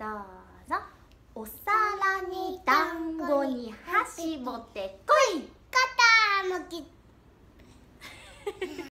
どうぞ。お皿に団子に箸持ってこい。肩むき